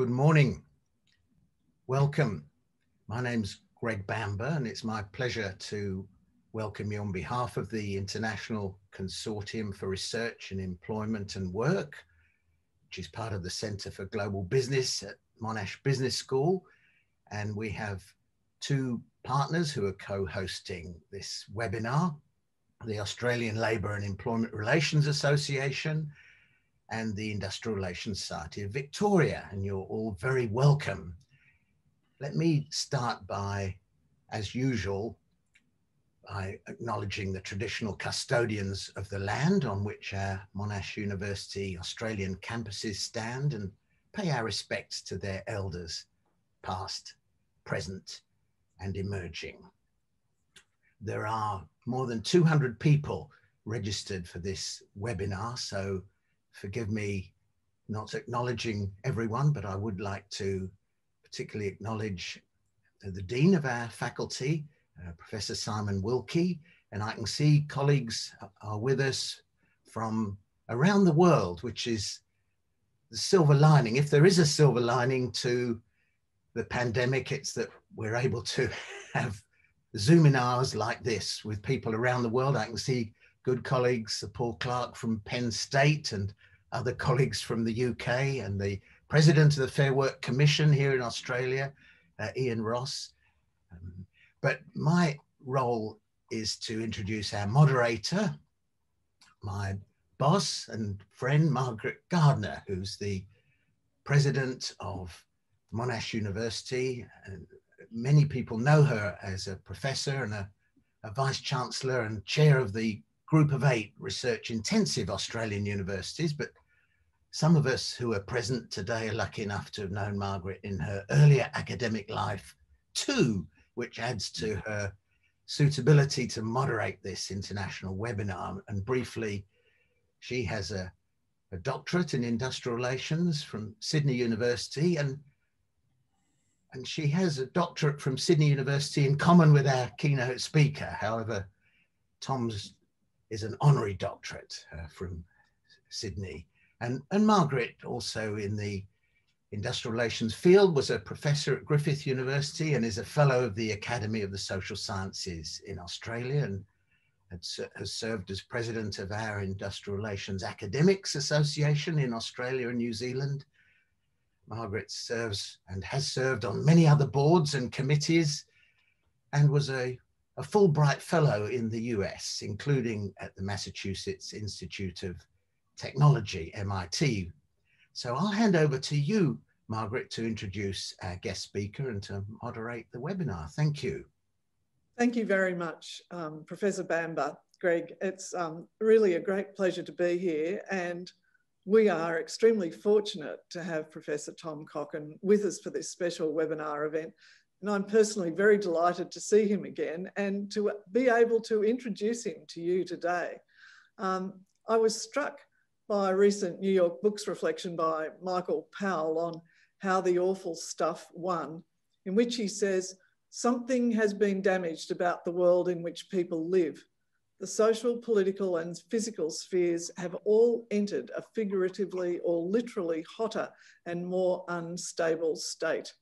Good morning. Welcome. My name's Greg Bamber and it's my pleasure to welcome you on behalf of the International Consortium for Research in Employment and Work, which is part of the Centre for Global Business at Monash Business School. And we have two partners who are co-hosting this webinar, the Australian Labour and Employment Relations Association and the Industrial Relations Society of Victoria, and you're all very welcome. Let me start by, as usual, by acknowledging the traditional custodians of the land on which our Monash University Australian campuses stand and pay our respects to their elders, past, present, and emerging. There are more than 200 people registered for this webinar, so forgive me not acknowledging everyone, but I would like to particularly acknowledge the Dean of our faculty, Professor Simon Wilkie, and I can see colleagues are with us from around the world, which is the silver lining. If there is a silver lining to the pandemic, it's that we're able to have Zoominars like this with people around the world. I can see good colleagues, Paul Clark from Penn State and other colleagues from the UK, and the President of the Fair Work Commission here in Australia, Ian Ross. But my role is to introduce our moderator, my boss and friend, Margaret Gardner, who's the President of Monash University. And many people know her as a professor and a Vice-Chancellor and Chair of the Group of Eight Research Intensive Australian Universities, but some of us who are present today are lucky enough to have known Margaret in her earlier academic life too, which adds to her suitability to moderate this international webinar. And briefly, she has a doctorate in industrial relations from Sydney University, and she has a doctorate from Sydney University in common with our keynote speaker. However, Tom's is an honorary doctorate from Sydney. And Margaret, also in the industrial relations field, was a professor at Griffith University and is a fellow of the Academy of the Social Sciences in Australia, and has served as president of our Industrial Relations Academics Association in Australia and New Zealand. Margaret serves and has served on many other boards and committees, and was a Fulbright Fellow in the US, including at the Massachusetts Institute of Technology, MIT. So I'll hand over to you, Margaret, to introduce our guest speaker and to moderate the webinar. Thank you. Thank you very much, Professor Bamber. Greg, it's really a great pleasure to be here, and we are extremely fortunate to have Professor Tom Kochan with us for this special webinar event. And I'm personally very delighted to see him again and to be able to introduce him to you today. I was struck by a recent New York Books reflection by Michael Powell on How the Awful Stuff Won, in which he says, "Something has been damaged about the world in which people live. The social, political and physical spheres have all entered a figuratively or literally hotter and more unstable state."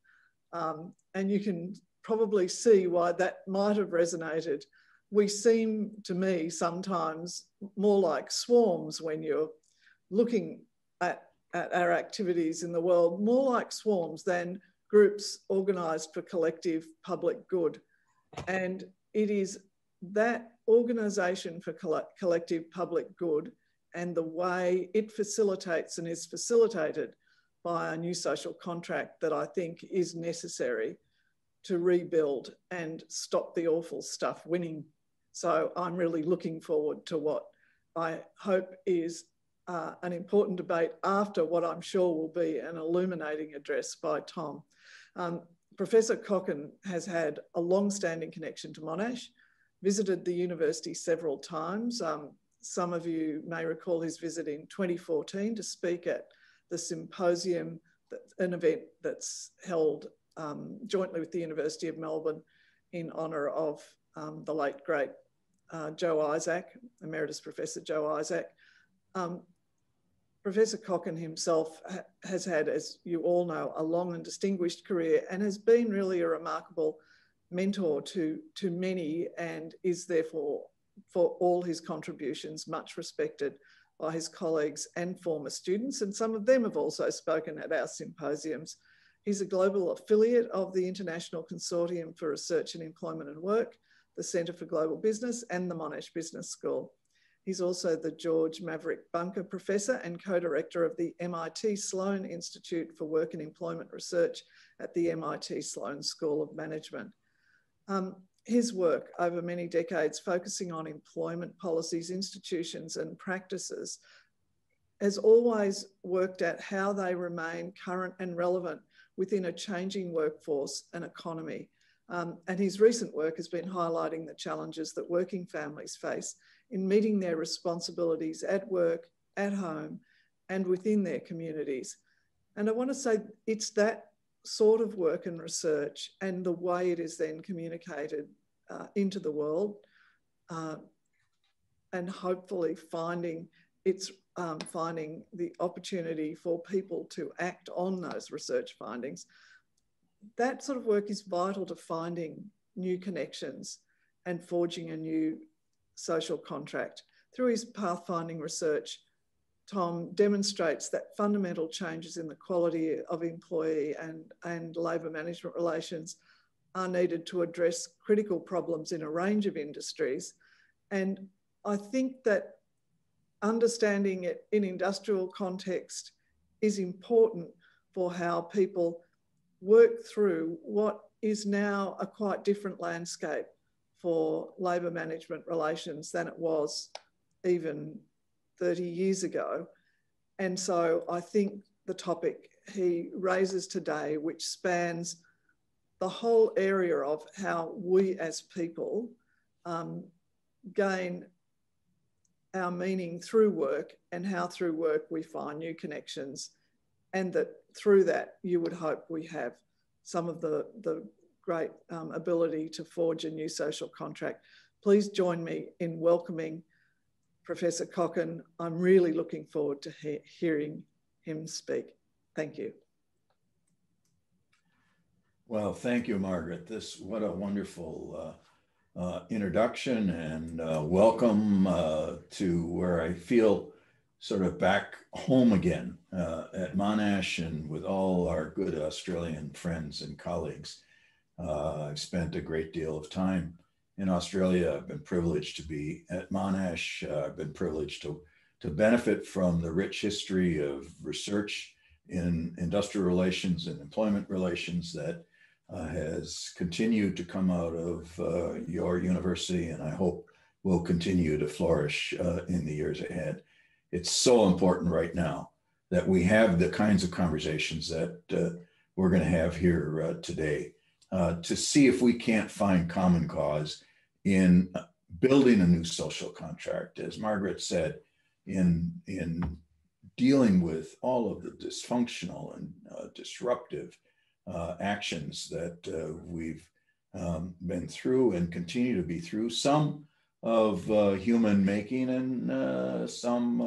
And you can probably see why that might have resonated. We seem to me sometimes more like swarms when you're looking at our activities in the world, more like swarms than groups organised for collective public good. And it is that organisation for collective public good and the way it facilitates and is facilitated by a new social contract that I think is necessary to rebuild and stop the awful stuff winning. So I'm really looking forward to what I hope is an important debate after what I'm sure will be an illuminating address by Tom. Professor Kochan has had a long-standing connection to Monash, visited the university several times. Some of you may recall his visit in 2014 to speak at the symposium, an event that's held jointly with the University of Melbourne in honour of the late great Joe Isaac, Emeritus Professor Joe Isaac. Professor Kochan himself has had, as you all know, a long and distinguished career and has been really a remarkable mentor to many, and is therefore, for all his contributions, much respected by his colleagues and former students, and some of them have also spoken at our symposiums. He's a global affiliate of the International Consortium for Research in Employment and Work, the Centre for Global Business, and the Monash Business School. He's also the George Maverick Bunker Professor and co-director of the MIT Sloan Institute for Work and Employment Research at the MIT Sloan School of Management. His work over many decades focusing on employment policies, institutions and practices has always worked at how they remain current and relevant within a changing workforce and economy. And his recent work has been highlighting the challenges that working families face in meeting their responsibilities at work, at home, and within their communities. And I want to say it's that sort of work and research and the way it is then communicated into the world, and hopefully finding the opportunity for people to act on those research findings. That sort of work is vital to finding new connections and forging a new social contract. Through his pathfinding research, Tom demonstrates that fundamental changes in the quality of employee and labour management relations are needed to address critical problems in a range of industries. And I think that understanding it in industrial context is important for how people work through what is now a quite different landscape for labour management relations than it was even 30 years ago. And so I think the topic he raises today, which spans the whole area of how we as people gain our meaning through work, and how through work we find new connections, and that through that you would hope we have some of the great ability to forge a new social contract. Please join me in welcoming Professor Kochan. I'm really looking forward to hearing him speak. Thank you. Well, thank you, Margaret. What a wonderful introduction and welcome to where I feel sort of back home again at Monash, and with all our good Australian friends and colleagues. I've spent a great deal of time in Australia. I've been privileged to be at Monash. I've been privileged to benefit from the rich history of research in industrial relations and employment relations that has continued to come out of your university, and I hope will continue to flourish in the years ahead. It's so important right now that we have the kinds of conversations that we're going to have here today to see if we can't find common cause in building a new social contract, as Margaret said, in dealing with all of the dysfunctional and disruptive actions that we've been through and continue to be through, some of human making and some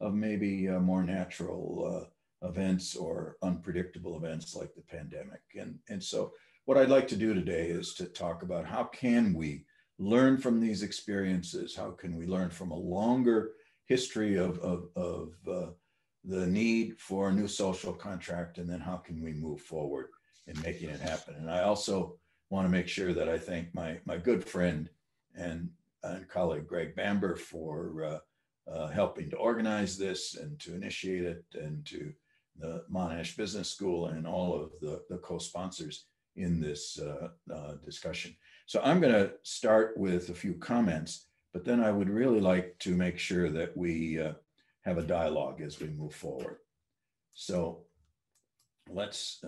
of maybe more natural events or unpredictable events like the pandemic. And so what I'd like to do today is to talk about how can we learn from these experiences? How can we learn from a longer history of the need for a new social contract, and then how can we move forward in making it happen? And I also want to make sure that I thank my good friend and colleague Greg Bamber for helping to organize this and to initiate it, and to the Monash Business School and all of the co-sponsors in this discussion. So I'm going to start with a few comments, but then I would really like to make sure that we have a dialogue as we move forward. So let's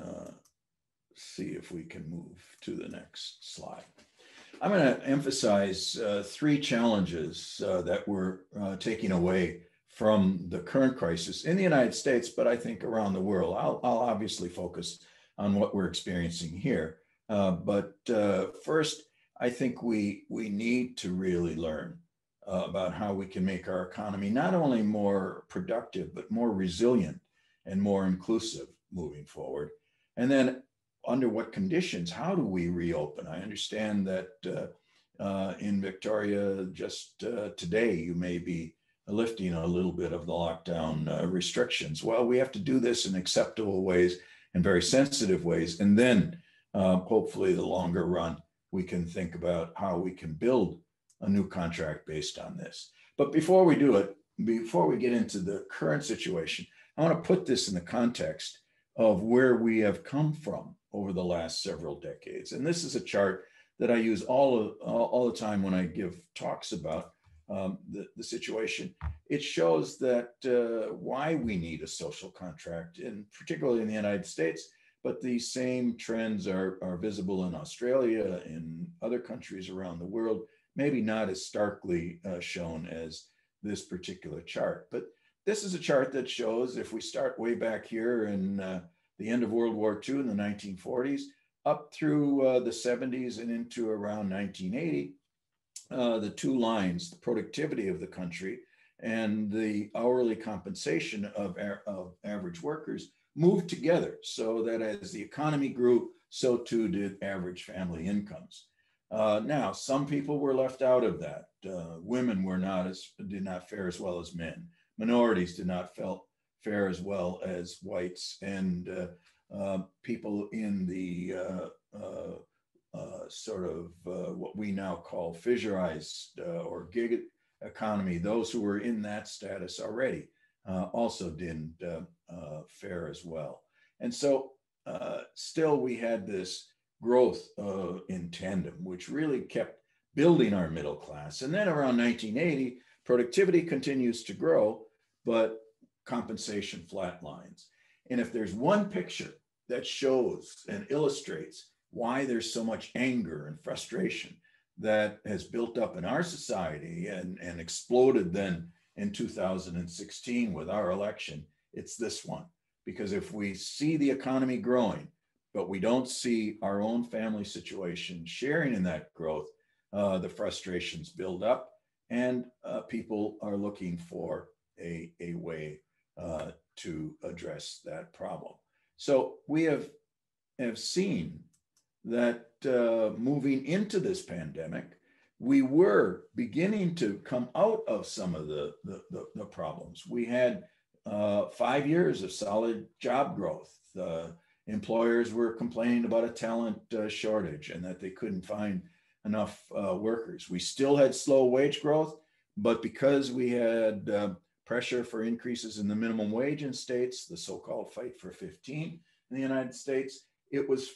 see if we can move to the next slide. I'm going to emphasize three challenges that we're taking away from the current crisis in the United States, but I think around the world. I'll obviously focus on what we're experiencing here. But first, I think we need to really learn about how we can make our economy not only more productive, but more resilient and more inclusive moving forward. And then under what conditions, how do we reopen? I understand that in Victoria just today, you may be lifting a little bit of the lockdown restrictions. Well, we have to do this in acceptable ways and very sensitive ways. And then hopefully the longer run, we can think about how we can build a new contract based on this. But before we do it, before we get into the current situation, I want to put this in the context of where we have come from over the last several decades. And this is a chart that I use all the time when I give talks about the situation. It shows that why we need a social contract, and particularly in the United States, but these same trends are visible in Australia, in other countries around the world, maybe not as starkly shown as this particular chart. But this is a chart that shows if we start way back here in the end of World War II in the 1940s, up through the 70s and into around 1980, the two lines, the productivity of the country and the hourly compensation of average workers moved together so that as the economy grew, so too did average family incomes. Now, some people were left out of that. Women were did not fare as well as men. Minorities did not fare as well as whites, and people in the sort of what we now call fissurized or gig economy, those who were in that status already also didn't fare as well. And so still we had this growth in tandem, which really kept building our middle class. And then around 1980, productivity continues to grow, but compensation flatlines. And if there's one picture that shows and illustrates why there's so much anger and frustration that has built up in our society and exploded then in 2016 with our election, it's this one. Because if we see the economy growing, but we don't see our own family situation sharing in that growth, the frustrations build up, and people are looking for a way to address that problem. So we have seen that moving into this pandemic, we were beginning to come out of some of the problems. We had 5 years of solid job growth. Employers were complaining about a talent shortage and that they couldn't find enough workers. We still had slow wage growth, but because we had pressure for increases in the minimum wage in states, the so-called fight for 15 in the United States, it was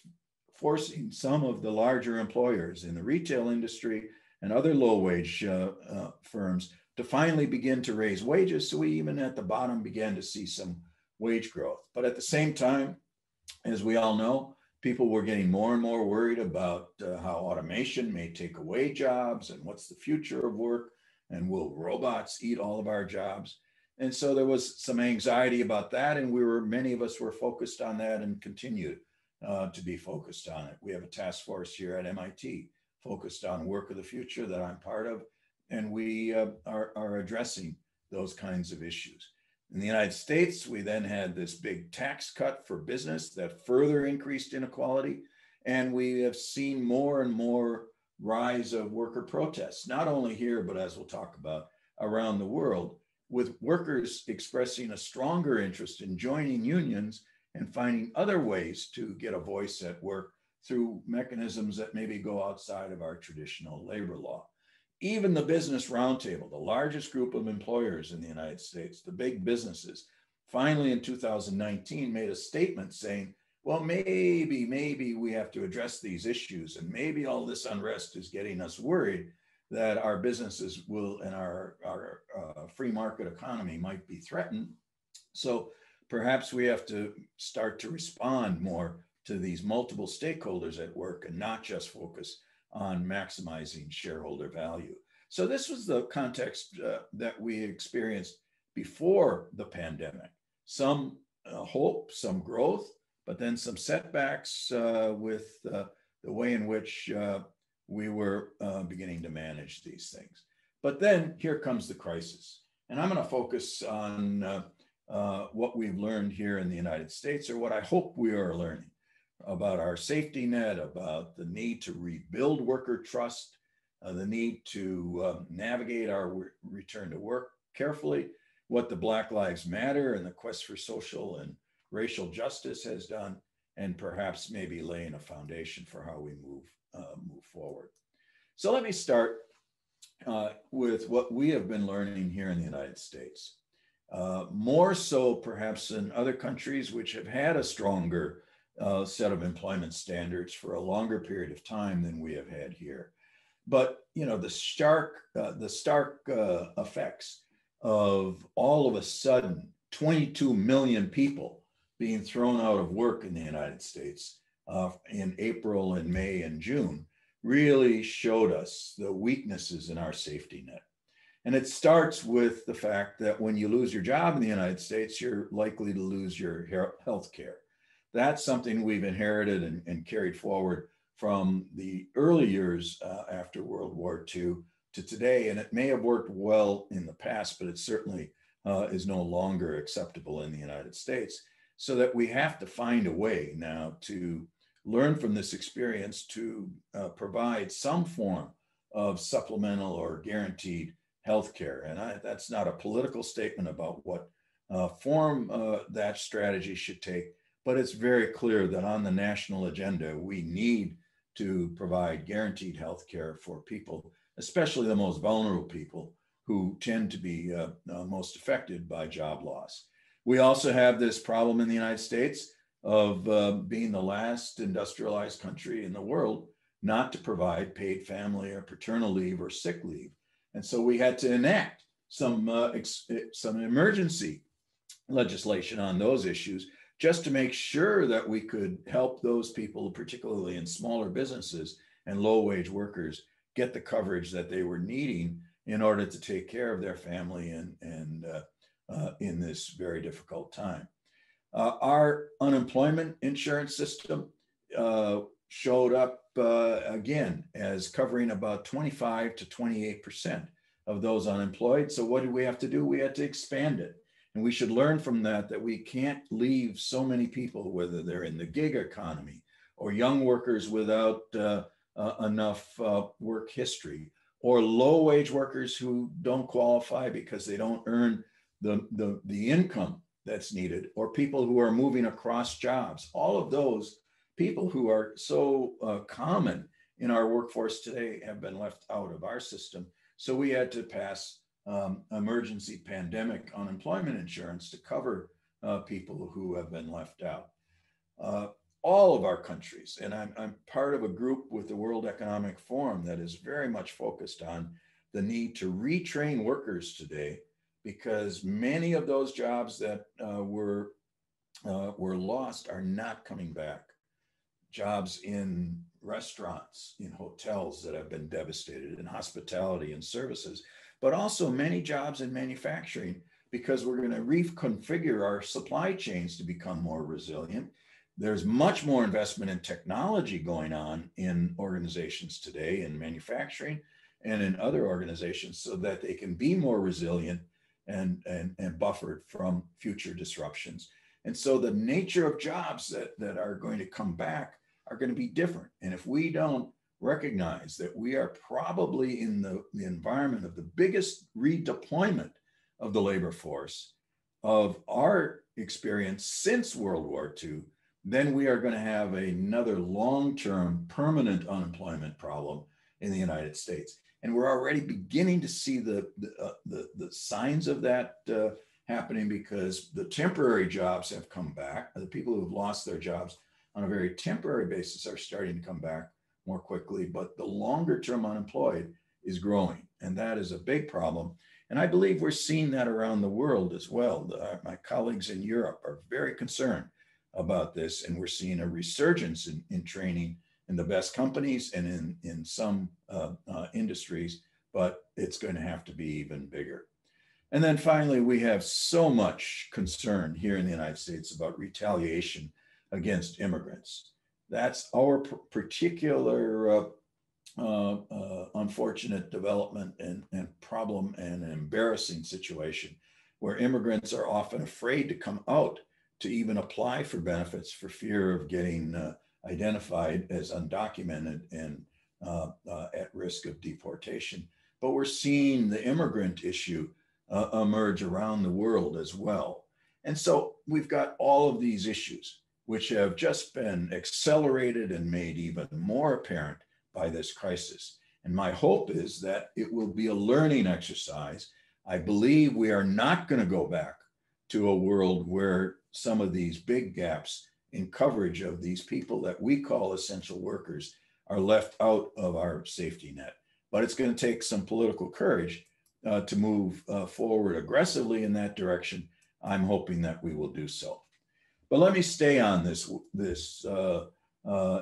forcing some of the larger employers in the retail industry and other low-wage firms to finally begin to raise wages. So we even at the bottom began to see some wage growth. But at the same time, as we all know, people were getting more and more worried about how automation may take away jobs and what's the future of work and will robots eat all of our jobs. And so there was some anxiety about that, and many of us were focused on that and continued to be focused on it. We have a task force here at MIT focused on work of the future that I'm part of, and we are addressing those kinds of issues. In the United States, we then had this big tax cut for business that further increased inequality. And we have seen more and more rise of worker protests, not only here, but as we'll talk about around the world, with workers expressing a stronger interest in joining unions and finding other ways to get a voice at work through mechanisms that maybe go outside of our traditional labor law. Even the Business Roundtable, the largest group of employers in the United States, the big businesses, finally in 2019 made a statement saying, well, maybe we have to address these issues, and maybe all this unrest is getting us worried that our businesses will and our free market economy might be threatened. So perhaps we have to start to respond more to these multiple stakeholders at work and not just focus on maximizing shareholder value. So this was the context that we experienced before the pandemic. Some hope, some growth, but then some setbacks with the way in which we were beginning to manage these things. But then here comes the crisis. And I'm going to focus on what we've learned here in the United States, or what I hope we are learning about our safety net, about the need to rebuild worker trust, the need to navigate our return to work carefully, what the Black Lives Matter and the quest for social and racial justice has done, and perhaps maybe laying a foundation for how we move forward. So let me start with what we have been learning here in the United States. More so perhaps in other countries which have had a stronger set of employment standards for a longer period of time than we have had here. But you know, the stark effects of all of a sudden 22 million people being thrown out of work in the United States in April and May and June really showed us the weaknesses in our safety net. And it starts with the fact that when you lose your job in the United States, you're likely to lose your health care. That's something we've inherited and carried forward from the early years after World War II to today. And it may have worked well in the past, but it certainly is no longer acceptable in the United States. So that we have to find a way now to learn from this experience to provide some form of supplemental or guaranteed healthcare. And that's not a political statement about what form that strategy should take, but it's very clear that on the national agenda, we need to provide guaranteed healthcare for people, especially the most vulnerable people who tend to be most affected by job loss. We also have this problem in the United States of being the last industrialized country in the world not to provide paid family or paternal leave or sick leave. And so we had to enact some emergency legislation on those issues just to make sure that we could help those people, particularly in smaller businesses and low-wage workers, get the coverage that they were needing in order to take care of their family and in this very difficult time. Our unemployment insurance system showed up again as covering about 25 to 28% of those unemployed. So what did we have to do? We had to expand it. And we should learn from that we can't leave so many people, whether they're in the gig economy or young workers without enough work history, or low-wage workers who don't qualify because they don't earn the income that's needed, or people who are moving across jobs. All of those people who are so common in our workforce today have been left out of our system. So we had to pass emergency pandemic unemployment insurance to cover people who have been left out. All of our countries, and I'm part of a group with the World Economic Forum that is very much focused on the need to retrain workers today, because many of those jobs that were lost are not coming back. Jobs in restaurants, in hotels that have been devastated, in hospitality and services, but also many jobs in manufacturing, because we're going to reconfigure our supply chains to become more resilient. There's much more investment in technology going on in organizations today, in manufacturing and in other organizations, so that they can be more resilient and buffered from future disruptions. And so the nature of jobs that are going to come back are going to be different. And if we don't recognize that we are probably in the environment of the biggest redeployment of the labor force of our experience since World War II, then we are going to have another long-term permanent unemployment problem in the United States. And we're already beginning to see the signs of that happening, because the temporary jobs have come back. The people who have lost their jobs on a very temporary basis are starting to come back more quickly, but the longer term unemployed is growing. And that is a big problem. And I believe we're seeing that around the world as well. My colleagues in Europe are very concerned about this, and we're seeing a resurgence in training in the best companies and in some industries, but it's going to have to be even bigger. And then finally, we have so much concern here in the United States about retaliation against immigrants. That's our particular unfortunate development and problem and an embarrassing situation where immigrants are often afraid to come out to even apply for benefits for fear of getting identified as undocumented and at risk of deportation. But we're seeing the immigrant issue emerge around the world as well. And so we've got all of these issues which have just been accelerated and made even more apparent by this crisis. And my hope is that it will be a learning exercise. I believe we are not going to go back to a world where some of these big gaps in coverage of these people that we call essential workers are left out of our safety net. But it's going to take some political courage to move forward aggressively in that direction. I'm hoping that we will do so. But let me stay on this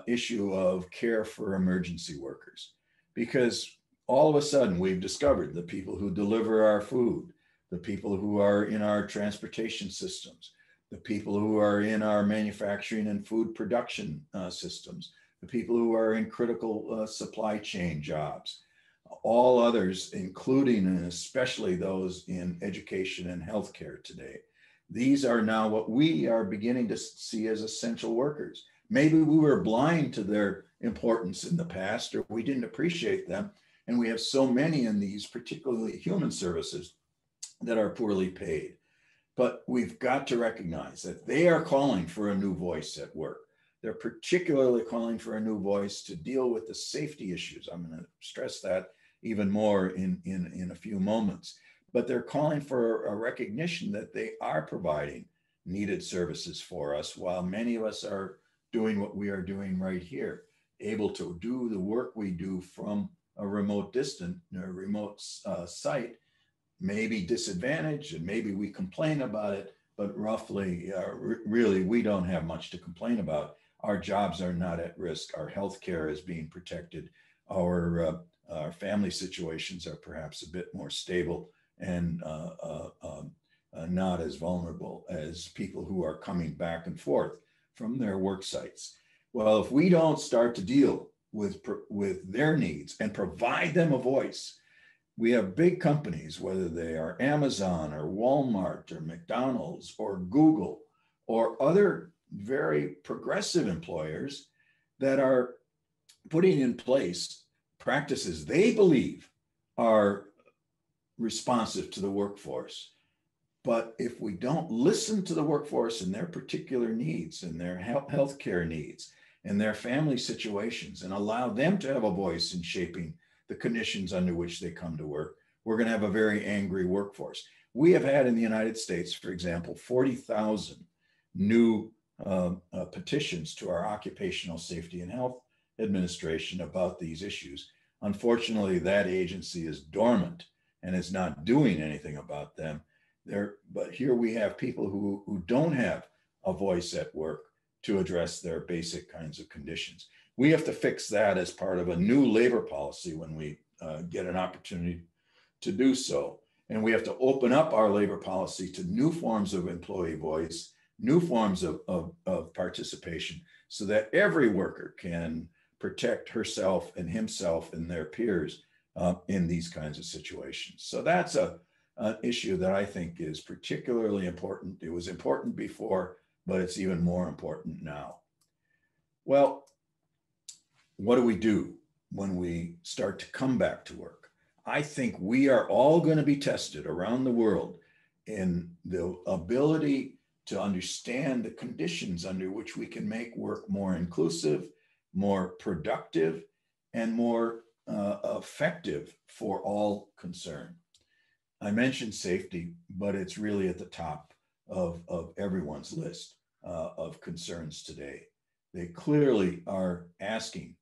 issue of care for emergency workers, because all of a sudden we've discovered the people who deliver our food, the people who are in our transportation systems, the people who are in our manufacturing and food production systems, the people who are in critical supply chain jobs, all others, including and especially those in education and healthcare today. These are now what we are beginning to see as essential workers. Maybe we were blind to their importance in the past, or we didn't appreciate them. And we have so many in these, particularly human services, that are poorly paid. But we've got to recognize that they are calling for a new voice at work. They're particularly calling for a new voice to deal with the safety issues. I'm going to stress that even more in a few moments. But they're calling for a recognition that they are providing needed services for us, while many of us are doing what we are doing right here, able to do the work we do from a remote site, maybe disadvantaged, and maybe we complain about it, but roughly, really, we don't have much to complain about. Our jobs are not at risk. Our healthcare is being protected. Our family situations are perhaps a bit more stable and not as vulnerable as people who are coming back and forth from their work sites. Well, if we don't start to deal with their needs and provide them a voice, we have big companies, whether they are Amazon or Walmart or McDonald's or Google or other very progressive employers, that are putting in place practices they believe are responsive to the workforce. But if we don't listen to the workforce and their particular needs and their healthcare needs and their family situations, and allow them to have a voice in shaping the conditions under which they come to work, we're going to have a very angry workforce. We have had in the United States, for example, 40,000 new petitions to our Occupational Safety and Health Administration about these issues. Unfortunately, that agency is dormant and is not doing anything about them. But here we have people who don't have a voice at work to address their basic kinds of conditions. We have to fix that as part of a new labor policy when we get an opportunity to do so. And we have to open up our labor policy to new forms of employee voice, new forms of participation, so that every worker can protect herself and himself and their peers in these kinds of situations. So that's an issue that I think is particularly important. It was important before, but it's even more important now. Well, what do we do when we start to come back to work? I think we are all going to be tested around the world in the ability to understand the conditions under which we can make work more inclusive, more productive, and more effective for all concerned. I mentioned safety, but it's really at the top of everyone's list of concerns today. They clearly are asking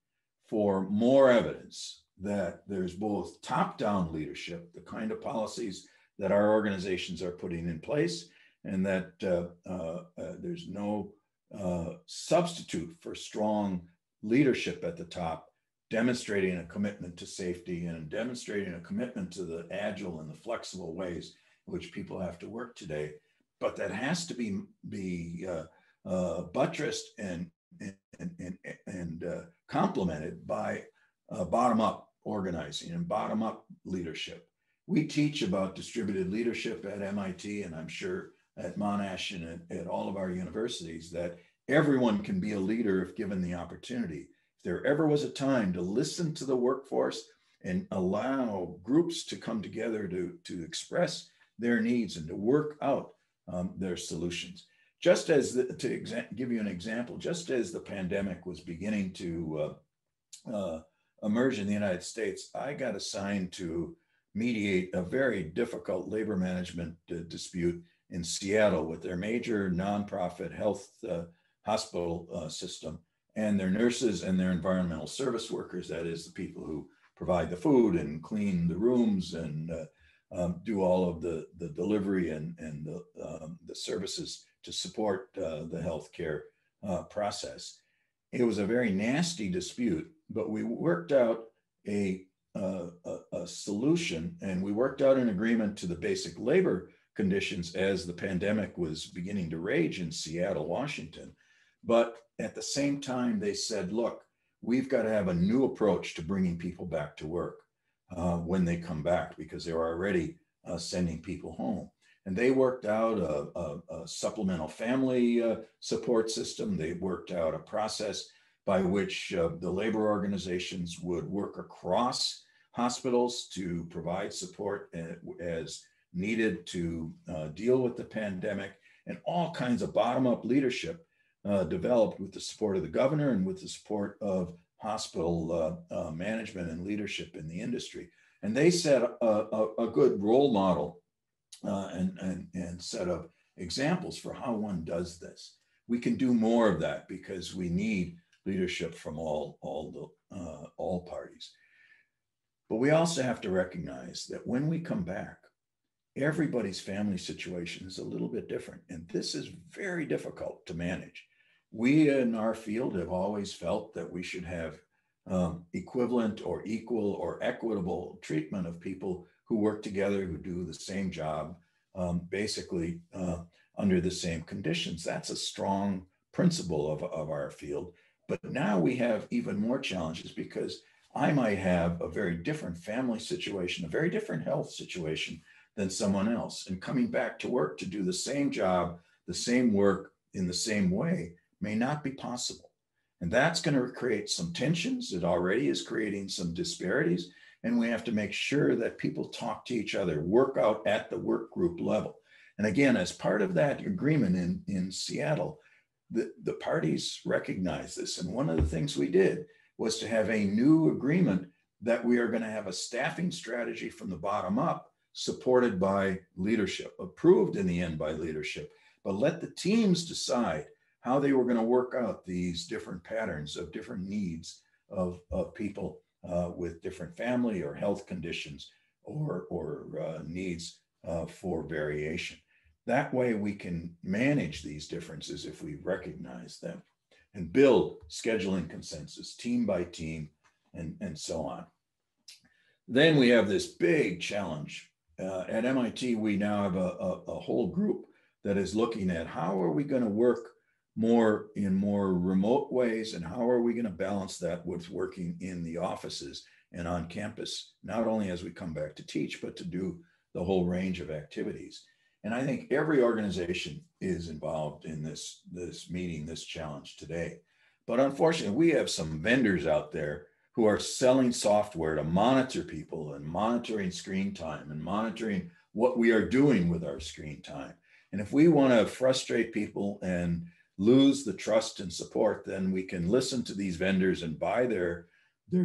for more evidence that there's both top-down leadership, the kind of policies that our organizations are putting in place, and that there's no substitute for strong leadership at the top, demonstrating a commitment to safety and demonstrating a commitment to the agile and the flexible ways in which people have to work today. But that has to be buttressed and complemented by bottom-up organizing and bottom-up leadership. We teach about distributed leadership at MIT, and I'm sure at Monash and at all of our universities, that everyone can be a leader if given the opportunity. If there ever was a time to listen to the workforce and allow groups to come together to express their needs and to work out their solutions. Just as, to give you an example, just as the pandemic was beginning to emerge in the United States, I got assigned to mediate a very difficult labor management dispute in Seattle with their major nonprofit health hospital system and their nurses and their environmental service workers, that is the people who provide the food and clean the rooms and do all of the delivery and the services to support the healthcare process. It was a very nasty dispute, but we worked out a solution, and we worked out an agreement to the basic labor conditions as the pandemic was beginning to rage in Seattle, Washington. But at the same time, they said, look, we've got to have a new approach to bringing people back to work when they come back, because they're already sending people home. And they worked out a supplemental family support system. They worked out a process by which the labor organizations would work across hospitals to provide support as needed to deal with the pandemic, and all kinds of bottom-up leadership developed with the support of the governor and with the support of hospital management and leadership in the industry. And they set a good role model and set up examples for how one does this. We can do more of that because we need leadership from all parties. But we also have to recognize that when we come back, everybody's family situation is a little bit different, and this is very difficult to manage. We in our field have always felt that we should have equivalent or equal or equitable treatment of people who work together, who do the same job, basically under the same conditions. That's a strong principle of our field. But now we have even more challenges because I might have a very different family situation, a very different health situation than someone else. And coming back to work to do the same job, the same work in the same way may not be possible. And that's going to create some tensions. It already is creating some disparities. And we have to make sure that people talk to each other, work out at the work group level. And again, as part of that agreement in Seattle, the parties recognize this. And one of the things we did was to have a new agreement that we are going to have a staffing strategy from the bottom up, supported by leadership, approved in the end by leadership, but let the teams decide how they were going to work out these different patterns of different needs of people with different family or health conditions or needs for variation. That way we can manage these differences if we recognize them and build scheduling consensus, team by team, and so on. Then we have this big challenge. At MIT, we now have a whole group that is looking at how are we going to work more in more remote ways, and how are we going to balance that with working in the offices and on campus, not only as we come back to teach, but to do the whole range of activities. And I think every organization is involved in this meeting, this challenge today. But unfortunately, we have some vendors out there who are selling software to monitor people and monitoring screen time and monitoring what we are doing with our screen time. And if we want to frustrate people and lose the trust and support, then we can listen to these vendors and buy their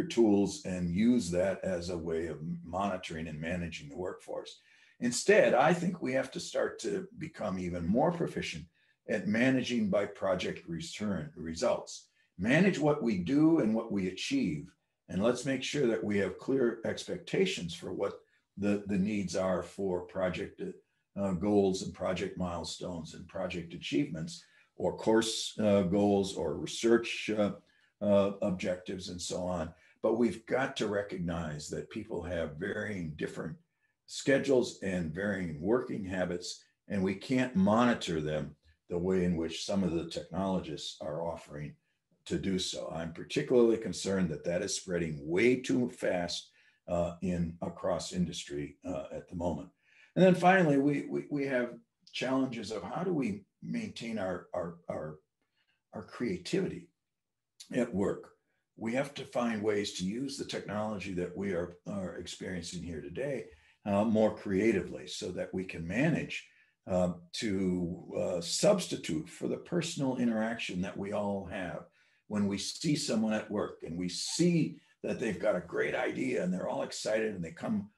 tools and use that as a way of monitoring and managing the workforce. Instead, I think we have to start to become even more proficient at managing by project results. Manage what we do and what we achieve, and let's make sure that we have clear expectations for what the needs are for project goals and project milestones and project achievements, or course goals or research objectives and so on. But we've got to recognize that people have varying different schedules and varying working habits, and we can't monitor them the way in which some of the technologists are offering to do so. I'm particularly concerned that that is spreading way too fast across industry at the moment. And then finally, we have challenges of how do we maintain our creativity at work. We have to find ways to use the technology that we are experiencing here today more creatively so that we can manage to substitute for the personal interaction that we all have. When we see someone at work and we see that they've got a great idea and they're all excited and they come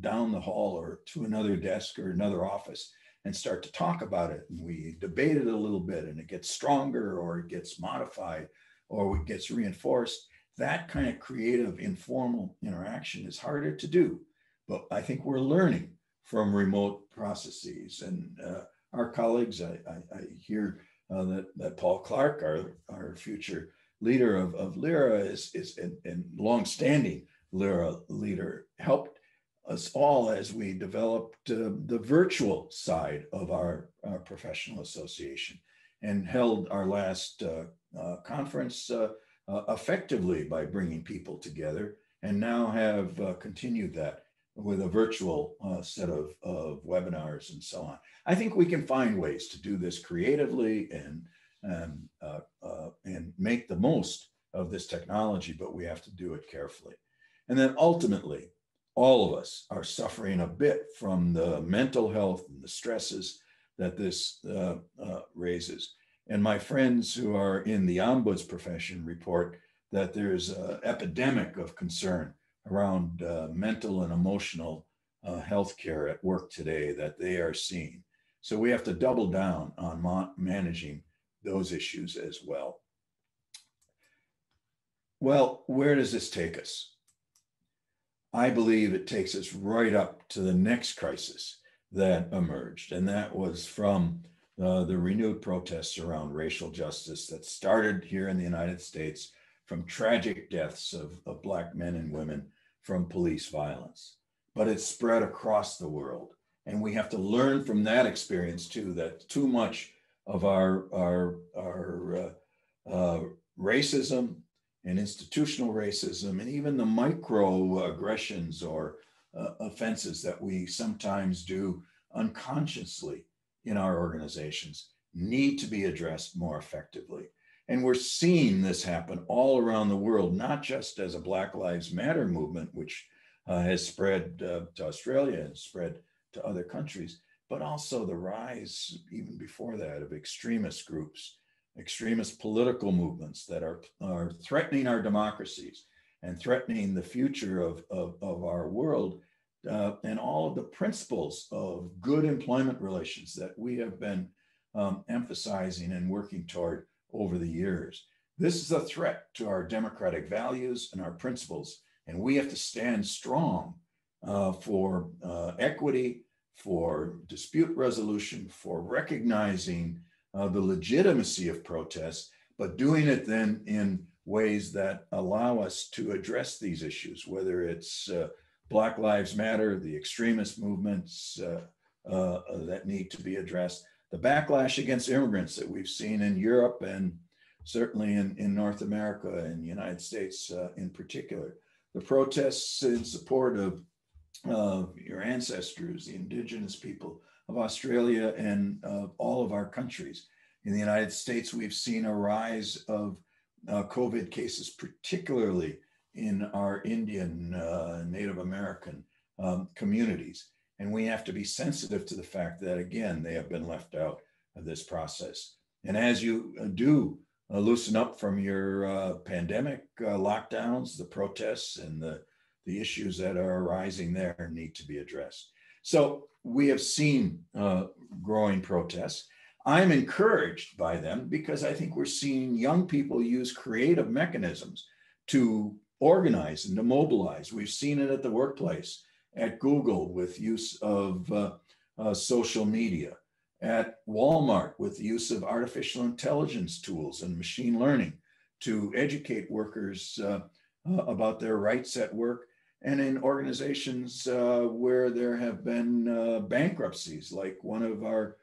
down the hall or to another desk or another office and start to talk about it, and we debate it a little bit and it gets stronger or it gets modified or it gets reinforced, that kind of creative, informal interaction is harder to do. But I think we're learning from remote processes. And our colleagues, I hear that Paul Clark, our future leader of Lyra, and longstanding Lyra leader, helped us all as we developed the virtual side of our professional association and held our last conference effectively by bringing people together, and now have continued that with a virtual set of webinars and so on. I think we can find ways to do this creatively and make the most of this technology, but we have to do it carefully. And then ultimately, all of us are suffering a bit from the mental health and the stresses that this raises. And my friends who are in the ombuds profession report that there's an epidemic of concern around mental and emotional health care at work today that they are seeing. So we have to double down on managing those issues as well. Well, where does this take us? I believe it takes us right up to the next crisis that emerged, and that was from the renewed protests around racial justice that started here in the United States from tragic deaths of Black men and women from police violence. But it's spread across the world. And we have to learn from that experience too, that too much of our racism and institutional racism, and even the microaggressions or offenses that we sometimes do unconsciously in our organizations, need to be addressed more effectively. And we're seeing this happen all around the world, not just as a Black Lives Matter movement, which has spread to Australia and spread to other countries, but also the rise, even before that, of extremist groups, extremist political movements that are threatening our democracies and threatening the future of our world and all of the principles of good employment relations that we have been emphasizing and working toward over the years. This is a threat to our democratic values and our principles, and we have to stand strong for equity, for dispute resolution, for recognizing the legitimacy of protests, but doing it then in ways that allow us to address these issues, whether it's Black Lives Matter, the extremist movements that need to be addressed, the backlash against immigrants that we've seen in Europe and certainly in North America and the United States in particular, the protests in support of your ancestors, the Indigenous people of Australia and of all of our countries. In the United States, we've seen a rise of COVID cases, particularly in our Indian Native American communities. And we have to be sensitive to the fact that, again, they have been left out of this process. And as you do loosen up from your pandemic lockdowns, the protests and the issues that are arising there need to be addressed. So we have seen growing protests. I'm encouraged by them because I think we're seeing young people use creative mechanisms to organize and to mobilize. We've seen it at the workplace, at Google with use of social media, at Walmart with the use of artificial intelligence tools and machine learning to educate workers about their rights at work, and in organizations where there have been bankruptcies, like one of our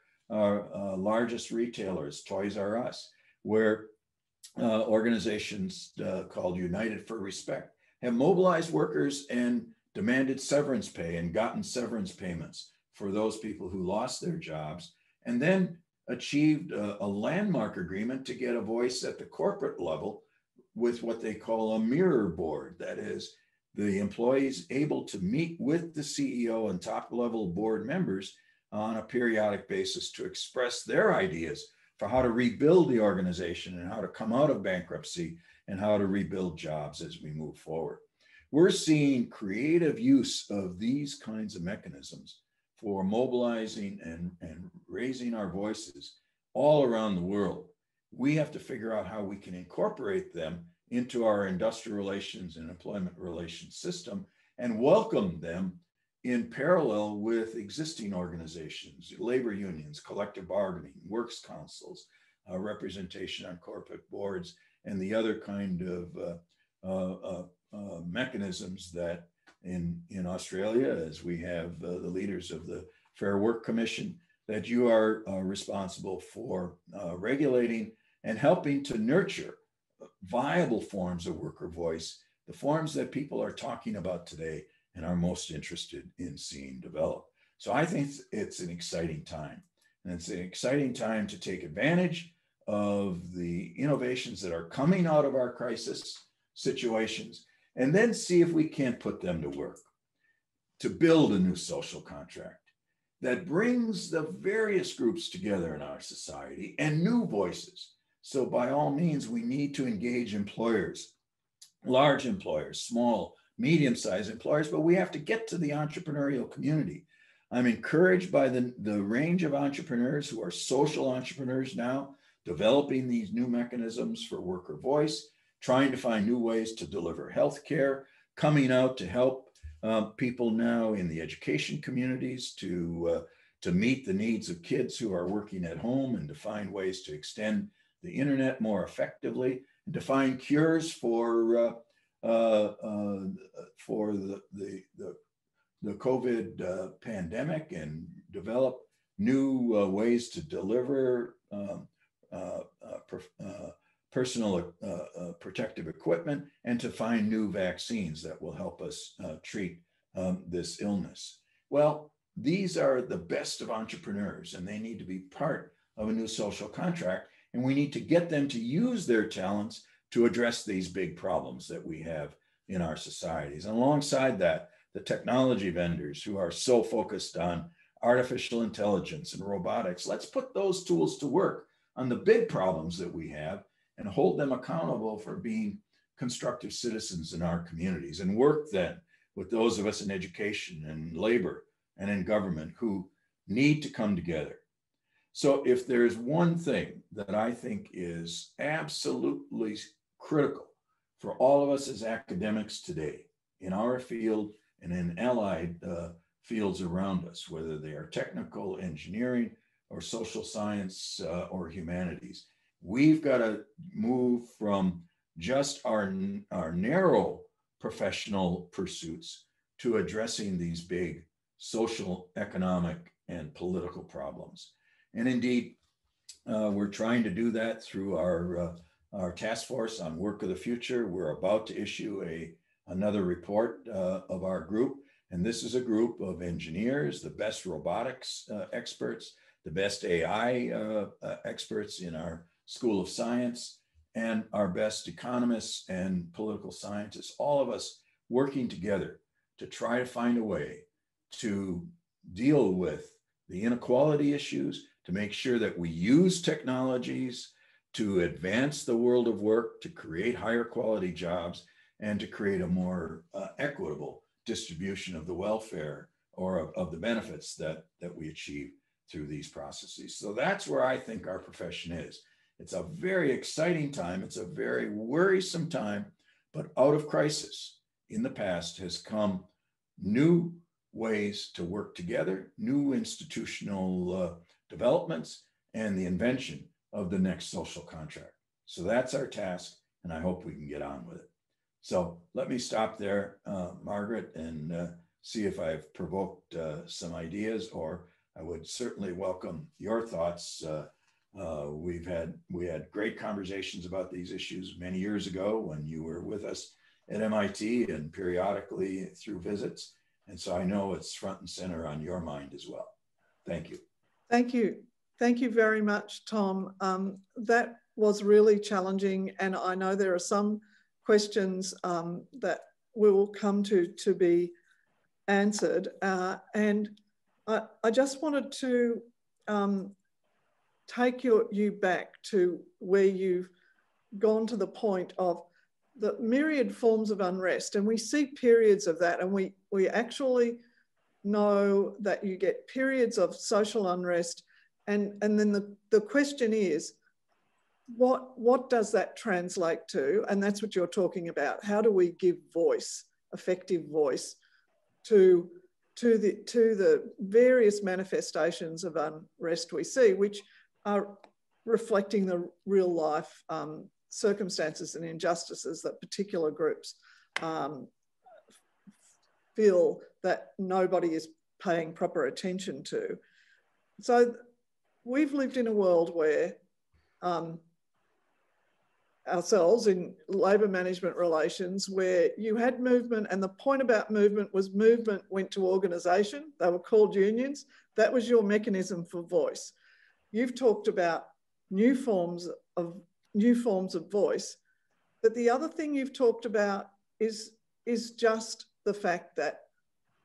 largest retailers, Toys R Us, where organizations called United for Respect have mobilized workers and demanded severance pay and gotten severance payments for those people who lost their jobs, and then achieved a landmark agreement to get a voice at the corporate level with what they call a mirror board. That is, the employees able to meet with the CEO and top level board members on a periodic basis to express their ideas for how to rebuild the organization and how to come out of bankruptcy and how to rebuild jobs as we move forward. We're seeing creative use of these kinds of mechanisms for mobilizing and raising our voices all around the world. We have to figure out how we can incorporate them into our industrial relations and employment relations system and welcome them in parallel with existing organizations, labor unions, collective bargaining, works councils, representation on corporate boards, and the other kind of mechanisms that in Australia, as we have the leaders of the Fair Work Commission, that you are responsible for regulating and helping to nurture viable forms of worker voice, the forms that people are talking about today and are most interested in seeing develop. So I think it's an exciting time. And it's an exciting time to take advantage of the innovations that are coming out of our crisis situations, and then see if we can't put them to work to build a new social contract that brings the various groups together in our society and new voices. So by all means, we need to engage employers, large employers, small, medium-sized employers, but we have to get to the entrepreneurial community. I'm encouraged by the range of entrepreneurs who are social entrepreneurs now, developing these new mechanisms for worker voice, trying to find new ways to deliver healthcare, coming out to help people now in the education communities to meet the needs of kids who are working at home and to find ways to extend the internet more effectively, and to find cures for the COVID pandemic, and develop new ways to deliver personal protective equipment, and to find new vaccines that will help us treat this illness. Well, these are the best of entrepreneurs, and they need to be part of a new social contract, and we need to get them to use their talents to address these big problems that we have in our societies. And alongside that, the technology vendors who are so focused on artificial intelligence and robotics, let's put those tools to work on the big problems that we have and hold them accountable for being constructive citizens in our communities, and work then with those of us in education and labor and in government who need to come together. So if there's one thing that I think is absolutely critical for all of us as academics today in our field and in allied fields around us, whether they are technical, engineering, or social science or humanities, we've got to move from just our narrow professional pursuits to addressing these big social, economic, and political problems. And indeed, we're trying to do that through our task force on work of the future. We're about to issue another report of our group. And this is a group of engineers, the best robotics experts, the best AI experts in our School of Science, and our best economists and political scientists, all of us working together to try to find a way to deal with the inequality issues, to make sure that we use technologies to advance the world of work, to create higher quality jobs, and to create a more equitable distribution of the welfare or of the benefits that we achieve through these processes. So that's where I think our profession is. It's a very exciting time. It's a very worrisome time, but out of crisis in the past has come new ways to work together, new institutional developments, and the invention of the next social contract. So that's our task, and I hope we can get on with it. So let me stop there, Margaret, and see if I've provoked some ideas, or I would certainly welcome your thoughts We had great conversations about these issues many years ago when you were with us at MIT and periodically through visits. And so I know it's front and center on your mind as well. Thank you. Thank you. Thank you very much, Tom. That was really challenging. And I know there are some questions that we will come to be answered. And I just wanted to take you back to where you've gone to the point of the myriad forms of unrest. And we see periods of that, and we actually know that you get periods of social unrest. And then the question is, what does that translate to? And that's what you're talking about. How do we give voice, effective voice, to the various manifestations of unrest we see, which are reflecting the real life circumstances and injustices that particular groups feel that nobody is paying proper attention to. So we've lived in a world where ourselves in labour management relations, where you had movement, and the point about movement was movement went to organisation. They were called unions. That was your mechanism for voice. You've talked about new forms of voice, but the other thing you've talked about is just the fact that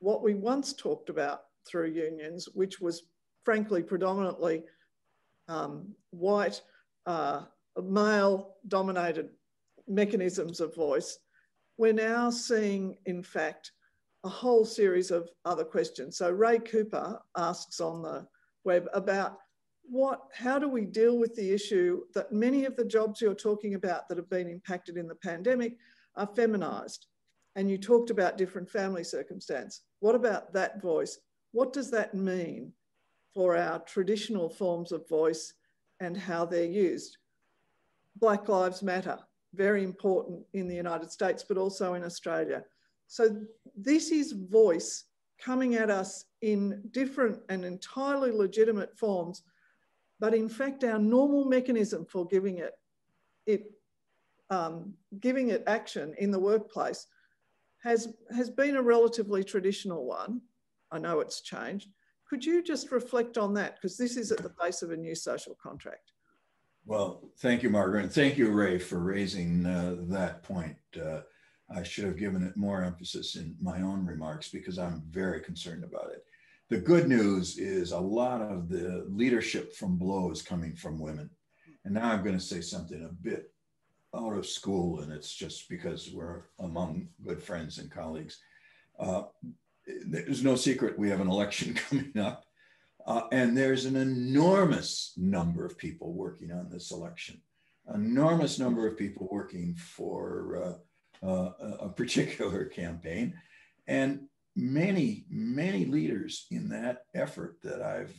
what we once talked about through unions, which was frankly predominantly white, male-dominated mechanisms of voice, we're now seeing, in fact, a whole series of other questions. So Ray Cooper asks on the web about how do we deal with the issue that many of the jobs you're talking about that have been impacted in the pandemic are feminised? And you talked about different family circumstance. What about that voice? What does that mean for our traditional forms of voice and how they're used? Black Lives Matter, very important in the United States, but also in Australia. So this is voice coming at us in different and entirely legitimate forms, but in fact, our normal mechanism for giving it action in the workplace has been a relatively traditional one. I know it's changed. Could you just reflect on that? Because this is at the base of a new social contract. Well, thank you, Margaret. And thank you, Ray, for raising that point. I should have given it more emphasis in my own remarks because I'm very concerned about it. The good news is a lot of the leadership from below is coming from women. And now I'm going to say something a bit out of school, and it's just because we're among good friends and colleagues. There's no secret we have an election coming up. And there's an enormous number of people working on this election, enormous number of people working for a particular campaign. And many, many leaders in that effort that I've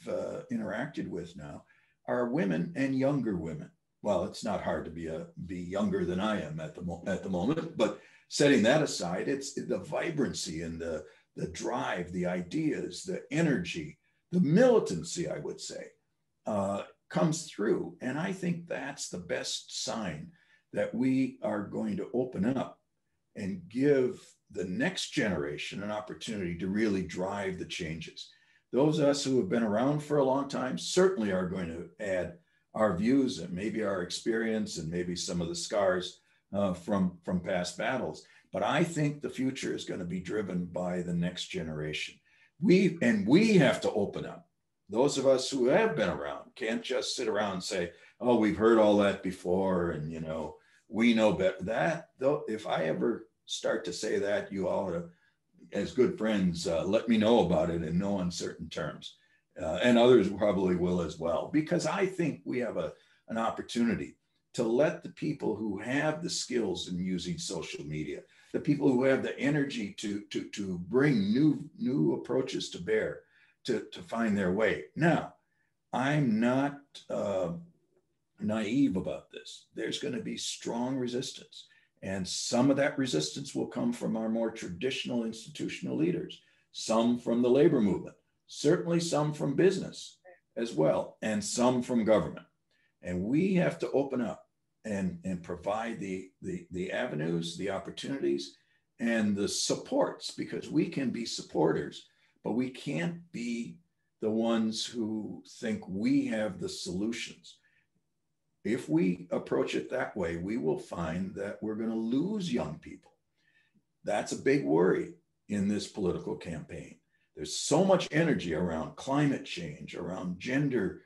interacted with now are women and younger women. Well, it's not hard to be younger than I am at the moment, but setting that aside, it's the vibrancy and the drive, the ideas, the energy, the militancy, I would say, comes through. And I think that's the best sign that we are going to open up and give the next generation an opportunity to really drive the changes. Those of us who have been around for a long time certainly are going to add our views and maybe our experience and maybe some of the scars from past battles. But I think the future is going to be driven by the next generation. We have to open up. Those of us who have been around can't just sit around and say, oh, we've heard all that before, and we know better. That, though, if I ever start to say that, you all are, as good friends, let me know about it in no uncertain terms. And others probably will as well, because I think we have an opportunity to let the people who have the skills in using social media, the people who have the energy to bring new approaches to bear, to find their way. Now, I'm not naive about this. There's going to be strong resistance. And some of that resistance will come from our more traditional institutional leaders, some from the labor movement, certainly some from business as well, and some from government. And we have to open up and provide the avenues, the opportunities, and the supports, because we can be supporters, but we can't be the ones who think we have the solutions. If we approach it that way, we will find that we're going to lose young people. That's a big worry in this political campaign. There's so much energy around climate change, around gender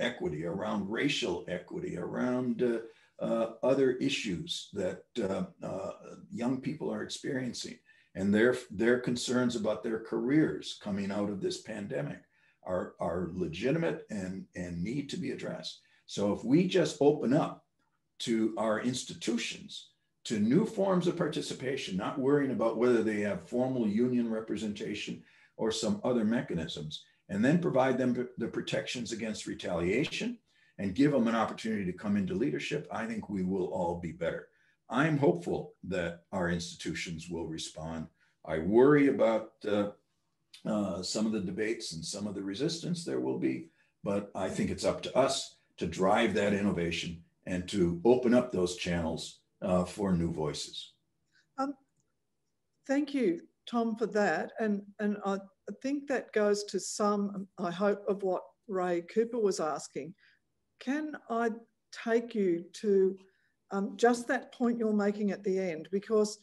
equity, around racial equity, around other issues that young people are experiencing. And their concerns about their careers coming out of this pandemic are legitimate and need to be addressed. So if we just open up to our institutions, to new forms of participation, not worrying about whether they have formal union representation or some other mechanisms, and then provide them the protections against retaliation and give them an opportunity to come into leadership, I think we will all be better. I'm hopeful that our institutions will respond. I worry about some of the debates and some of the resistance there will be, but I think it's up to us to drive that innovation and to open up those channels for new voices. Thank you, Tom, for that. And I think that goes to some, I hope, of what Ray Cooper was asking. Can I take you to just that point you're making at the end, because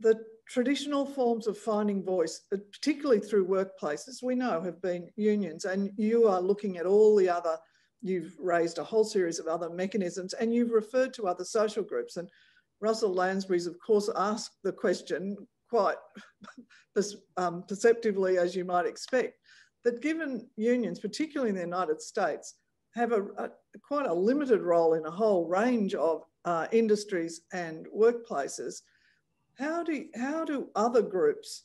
the traditional forms of finding voice, particularly through workplaces, we know have been unions, and you are looking at all the other, you've raised a whole series of other mechanisms, and you've referred to other social groups. And Russell Lansbury's, of course, asked the question quite perceptively, as you might expect, that given unions, particularly in the United States, have quite a limited role in a whole range of industries and workplaces. How are other groups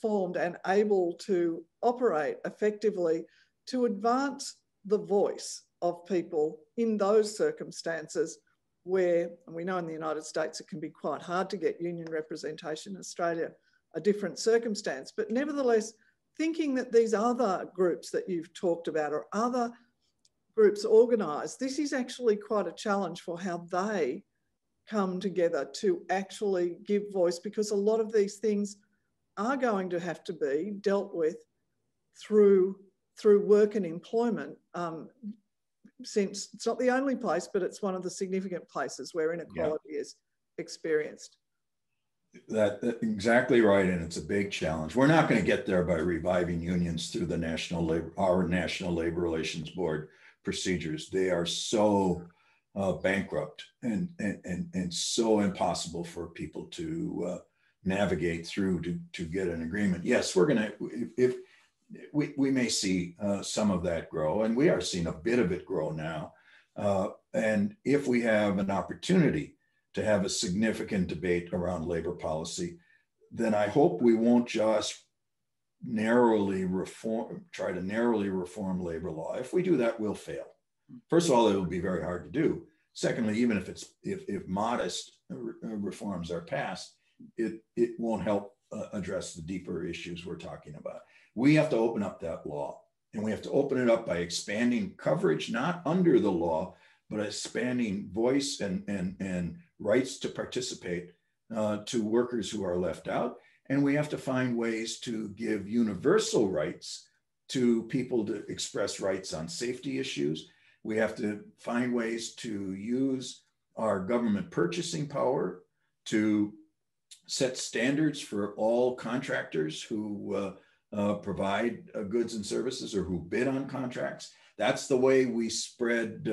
formed and able to operate effectively to advance the voice of people in those circumstances where, and we know in the United States it can be quite hard to get union representation, in Australia a different circumstance, but nevertheless thinking that these other groups that you've talked about or other groups organised, this is actually quite a challenge for how they come together to actually give voice, because a lot of these things are going to have to be dealt with through work and employment, since it's not the only place, but it's one of the significant places where inequality is experienced. That's exactly right, and it's a big challenge. We're not going to get there by reviving unions through the our National Labor Relations Board procedures. They are so bankrupt and so impossible for people to navigate through to get an agreement. Yes, we're going to, if we may see some of that grow, and we are seeing a bit of it grow now. And if we have an opportunity to have a significant debate around labor policy, then I hope we won't just try to narrowly reform labor law. If we do that, we'll fail. First of all, it will be very hard to do. Secondly, even if modest reforms are passed, it won't help address the deeper issues we're talking about. We have to open up that law, and we have to open it up by expanding coverage, not under the law, but expanding voice and rights to participate to workers who are left out. And we have to find ways to give universal rights to people to express rights on safety issues. We have to find ways to use our government purchasing power to set standards for all contractors who provide goods and services or who bid on contracts. That's the way we spread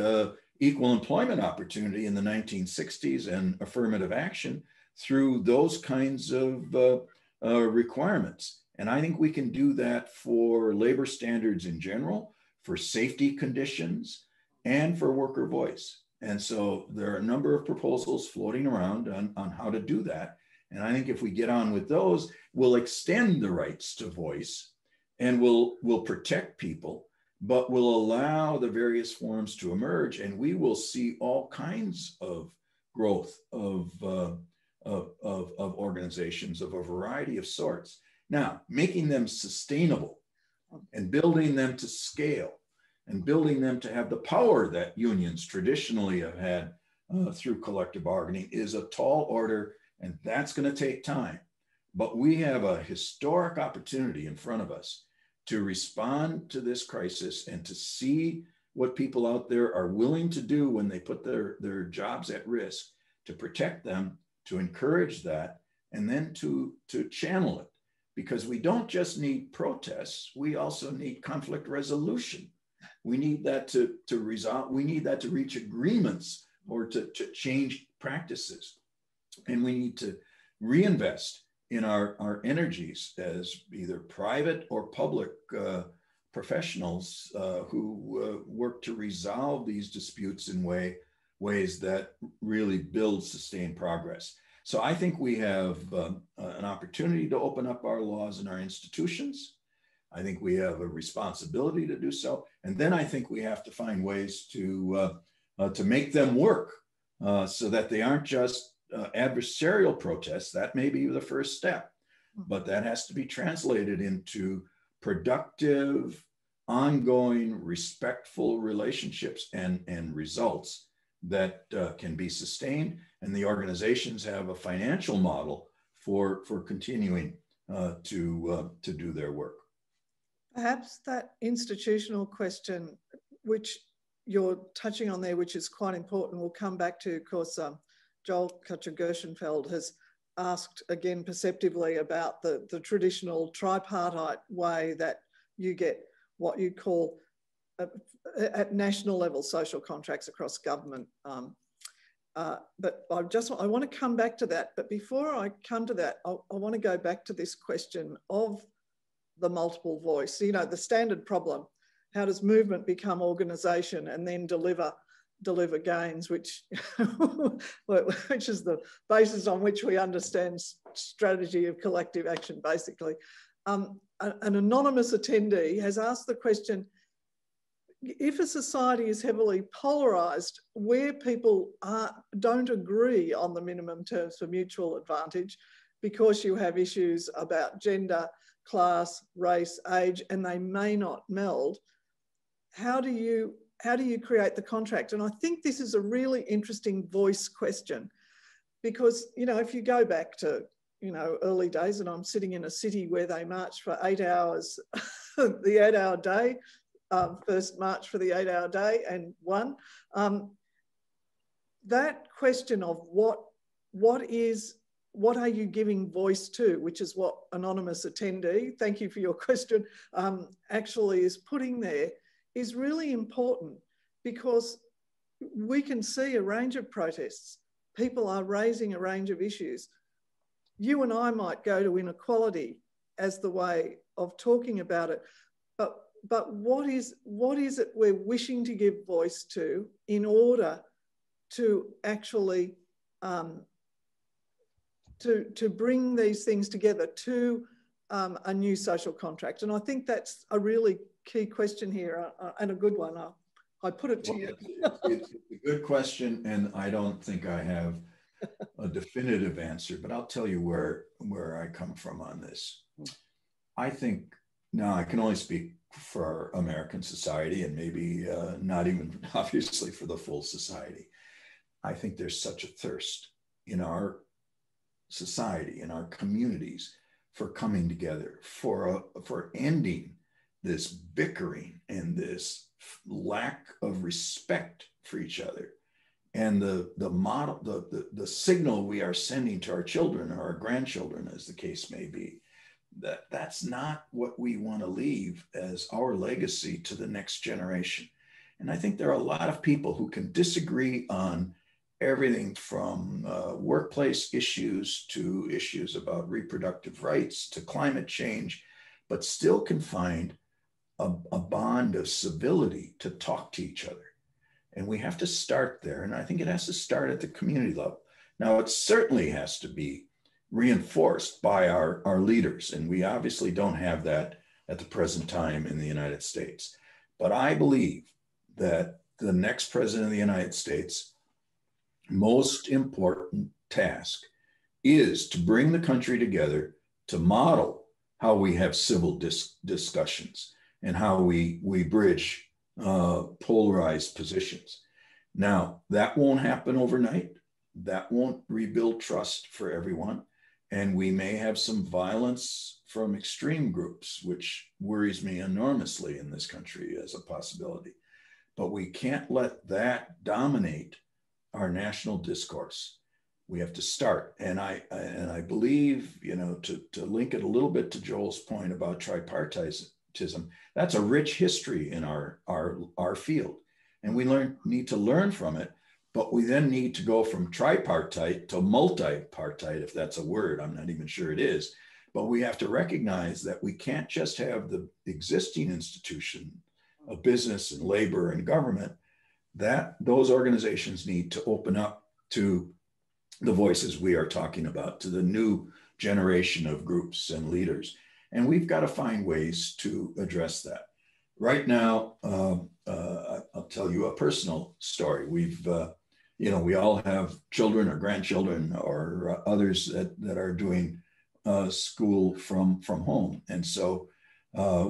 equal employment opportunity in the 1960s and affirmative action through those kinds of requirements. And I think we can do that for labor standards in general, for safety conditions, and for worker voice. And so there are a number of proposals floating around on how to do that. And I think if we get on with those, we'll extend the rights to voice, and we'll protect people, but will allow the various forms to emerge, and we will see all kinds of growth of organizations of a variety of sorts. Now, making them sustainable and building them to scale and building them to have the power that unions traditionally have had through collective bargaining is a tall order, and that's going to take time. But we have a historic opportunity in front of us to respond to this crisis and to see what people out there are willing to do when they put their jobs at risk, to protect them, to encourage that, and then to channel it. Because we don't just need protests, we also need conflict resolution. We need that to resolve, we need that to reach agreements or to change practices. And we need to reinvest in our energies as either private or public professionals who work to resolve these disputes in ways that really build sustained progress. So I think we have an opportunity to open up our laws and our institutions. I think we have a responsibility to do so. And then I think we have to find ways to make them work so that they aren't just adversarial protests. That may be the first step, but that has to be translated into productive, ongoing, respectful relationships and results that can be sustained. And the organizations have a financial model for continuing to do their work. Perhaps that institutional question, which you're touching on there, which is quite important, we'll come back to, of course, Joel Kochan-Gershenfeld has asked again perceptively about the traditional tripartite way that you get what you call at national level social contracts across government. But I want to come back to that. But before I come to that, I want to go back to this question of the multiple voice, you know, the standard problem. How does movement become organisation and then deliver gains, which is the basis on which we understand strategy of collective action, basically. An anonymous attendee has asked the question, if a society is heavily polarised, where people don't agree on the minimum terms for mutual advantage, because you have issues about gender, class, race, age, and they may not meld, how do you create the contract? And I think this is a really interesting voice question, because, you know, if you go back to, you know, early days, and I'm sitting in a city where they march for 8 hours, the 8 hour day, first march for the 8 hour day and won. That question of what are you giving voice to, which is what anonymous attendee, thank you for your question, actually is putting there, is really important, because we can see a range of protests. People are raising a range of issues. You and I might go to inequality as the way of talking about it, but what is it we're wishing to give voice to in order to actually to bring these things together to a new social contract? And I think that's a really key question here, and a good one. I put it to you. It's a good question, and I don't think I have a definitive answer, but I'll tell you where I come from on this. I think, now I can only speak for American society, and maybe not even obviously for the full society. I think there's such a thirst in our society, in our communities, for coming together, for ending this bickering and this lack of respect for each other. And the signal we are sending to our children or our grandchildren, as the case may be, that's not what we want to leave as our legacy to the next generation. And I think there are a lot of people who can disagree on everything from workplace issues to issues about reproductive rights to climate change, but still can find a bond of civility to talk to each other. And we have to start there. And I think it has to start at the community level. Now, it certainly has to be reinforced by our leaders. And we obviously don't have that at the present time in the United States. But I believe that the next president of the United States' most important task is to bring the country together, to model how we have civil discussions and how we bridge polarized positions. Now, that won't happen overnight. That won't rebuild trust for everyone. And we may have some violence from extreme groups, which worries me enormously in this country as a possibility. But we can't let that dominate our national discourse. We have to start. And I believe, you know, to link it a little bit to Joel's point about tripartitism, that's a rich history in our field. And we need to learn from it, but we then need to go from tripartite to multipartite, if that's a word, I'm not even sure it is. But we have to recognize that we can't just have the existing institution of business and labor and government, that those organizations need to open up to the voices we are talking about, to the new generation of groups and leaders. And we've got to find ways to address that. Right now, I'll tell you a personal story. We've, you know, we all have children or grandchildren or others that are doing school from home. And so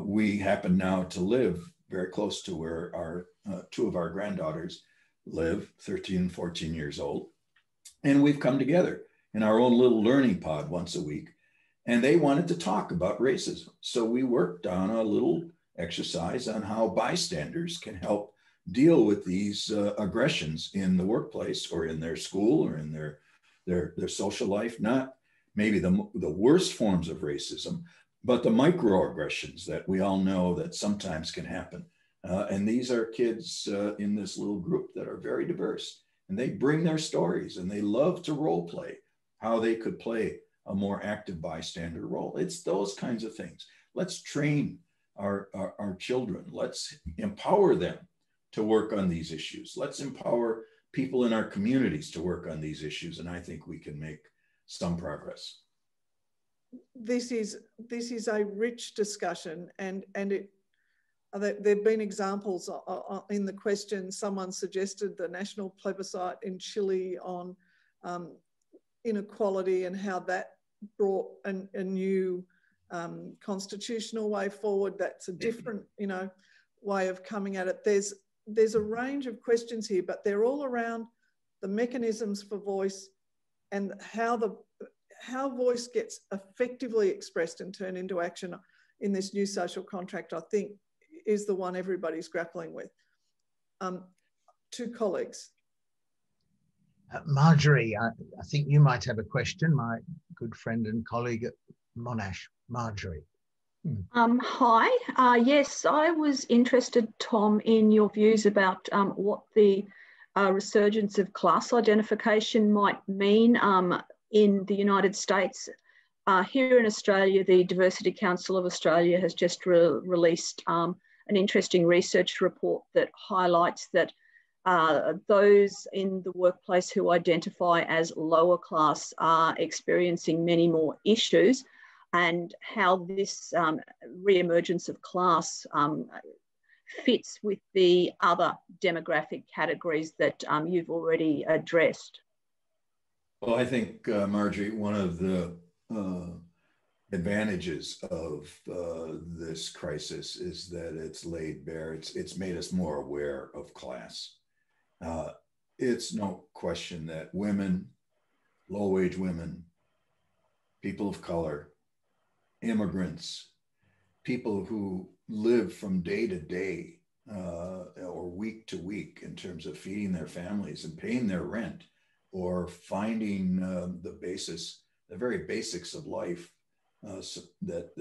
we happen now to live very close to where our two of our granddaughters live, 13 and 14 years old. And we've come together in our own little learning pod once a week. And they wanted to talk about racism. So we worked on a little exercise on how bystanders can help deal with these aggressions in the workplace or in their school or in their social life, not maybe the worst forms of racism, but the microaggressions that we all know that sometimes can happen. And these are kids in this little group that are very diverse, and they bring their stories and they love to role play how they could play a more active bystander role. It's those kinds of things. Let's train our children. Let's empower them to work on these issues. Let's empower people in our communities to work on these issues. And I think we can make some progress. This is a rich discussion, and there've been examples in the question. Someone suggested the national plebiscite in Chile on inequality and how that brought a new constitutional way forward. That's a different, you know, way of coming at it. There's a range of questions here, but they're all around the mechanisms for voice and how voice gets effectively expressed and turned into action in this new social contract, I think, is the one everybody's grappling with. Two colleagues. Marjorie, I think you might have a question, my good friend and colleague at Monash. Marjorie. Hi. Yes, I was interested, Tom, in your views about what the resurgence of class identification might mean in the United States. Here in Australia, the Diversity Council of Australia has just released an interesting research report that highlights that those in the workplace who identify as lower class are experiencing many more issues, and how this re-emergence of class fits with the other demographic categories that you've already addressed. Well, I think, Marjorie, one of the advantages of this crisis is that it's laid bare. It's made us more aware of class. It's no question that women, low-wage women, people of color, immigrants, people who live from day to day or week to week in terms of feeding their families and paying their rent or finding the very basics of life, so that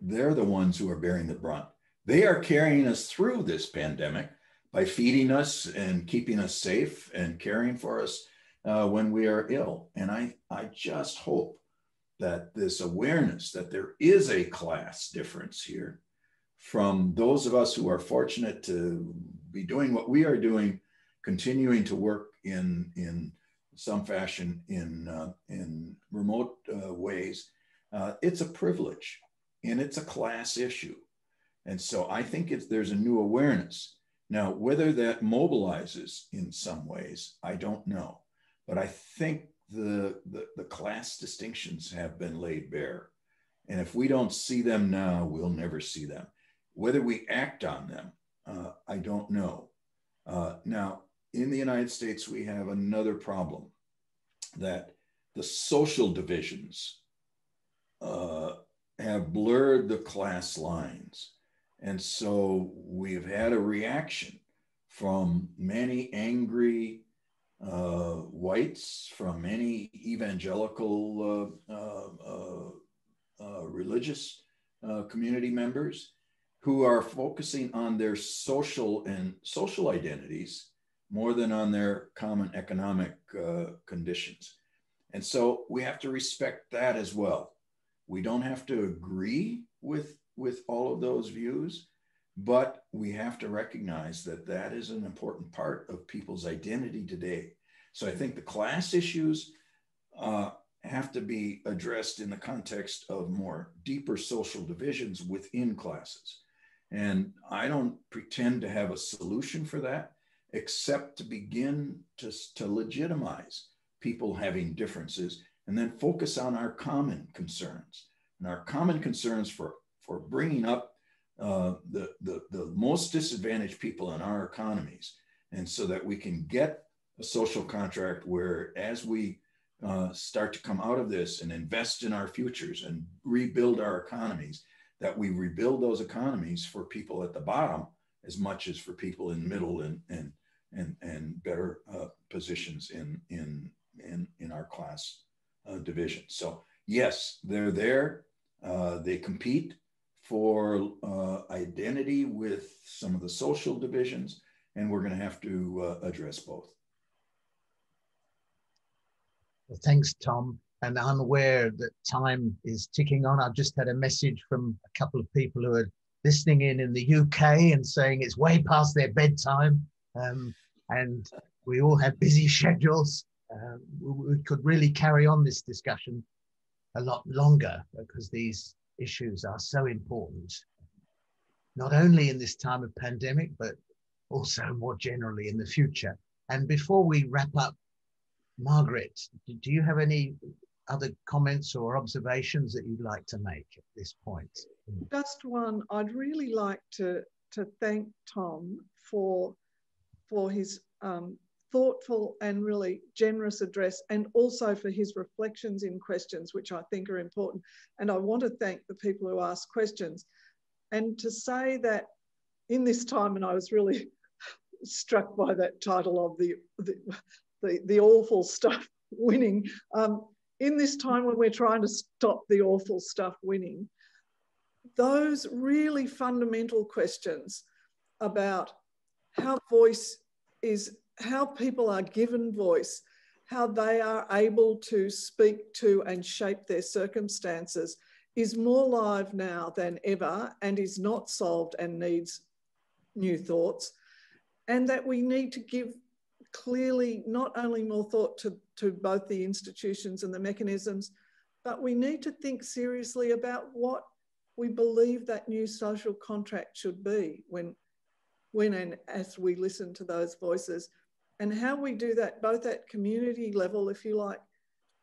they're the ones who are bearing the brunt. They are carrying us through this pandemic by feeding us and keeping us safe and caring for us when we are ill. And I just hope that this awareness that there is a class difference here from those of us who are fortunate to be doing what we are doing, continuing to work in some fashion in remote ways. It's a privilege and it's a class issue. And so I think there's a new awareness. Now, whether that mobilizes in some ways, I don't know, but I think the class distinctions have been laid bare. And if we don't see them now, we'll never see them. Whether we act on them, I don't know. Now, in the United States, we have another problem, that the social divisions have blurred the class lines. And so we've had a reaction from many angry whites, from many evangelical religious community members who are focusing on their social identities more than on their common economic conditions. And so we have to respect that as well. We don't have to agree with all of those views, but we have to recognize that that is an important part of people's identity today. So I think the class issues have to be addressed in the context of more deeper social divisions within classes. And I don't pretend to have a solution for that, except to begin to legitimize people having differences and then focus on our common concerns. And our common concerns for bringing up the most disadvantaged people in our economies, and so that we can get a social contract where, as we start to come out of this and invest in our futures and rebuild our economies, that we rebuild those economies for people at the bottom as much as for people in middle and better positions in our class division. So yes, they're there. They compete for identity with some of the social divisions, and we're going to have to address both. Well, thanks, Tom. And I'm aware that time is ticking on. I've just had a message from a couple of people who are listening in the UK and saying it's way past their bedtime, and we all have busy schedules. We could really carry on this discussion a lot longer, because these issues are so important, not only in this time of pandemic, but also more generally in the future. And before we wrap up, Margaret, do you have any other comments or observations that you'd like to make at this point? Just one. I'd really like to thank Tom for his thoughtful and really generous address, and also for his reflections in questions, which I think are important. And I want to thank the people who asked questions. And to say that in this time, and I was really struck by that title of the awful stuff winning, in this time when we're trying to stop the awful stuff winning, those really fundamental questions about how voice is, how people are given voice, how they are able to speak to and shape their circumstances, is more live now than ever, and is not solved and needs new thoughts. And that we need to give clearly not only more thought to both the institutions and the mechanisms, but we need to think seriously about what we believe that new social contract should be when and as we listen to those voices, and how we do that both at community level, if you like,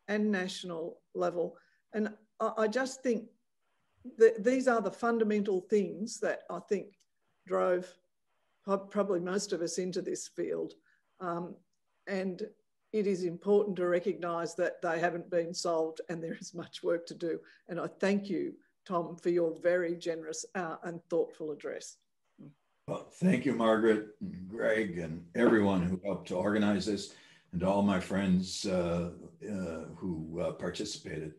and national level. And I just think that these are the fundamental things that I think drove probably most of us into this field. And it is important to recognise that they haven't been solved and there is much work to do. And I thank you, Tom, for your very generous and thoughtful address. Well, thank you, Margaret, and Greg, and everyone who helped to organise this, and all my friends who participated.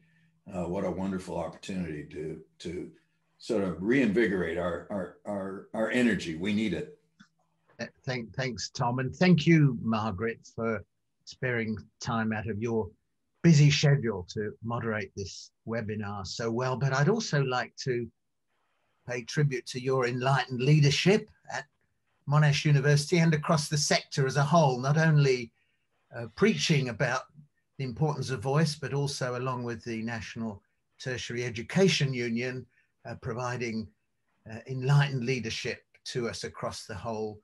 What a wonderful opportunity to sort of reinvigorate our energy. We need it. Thanks, Tom, and thank you, Margaret, for sparing time out of your busy schedule to moderate this webinar so well. But I'd also like to pay tribute to your enlightened leadership at Monash University and across the sector as a whole, not only preaching about the importance of voice, but also along with the National Tertiary Education Union, providing enlightened leadership to us across the whole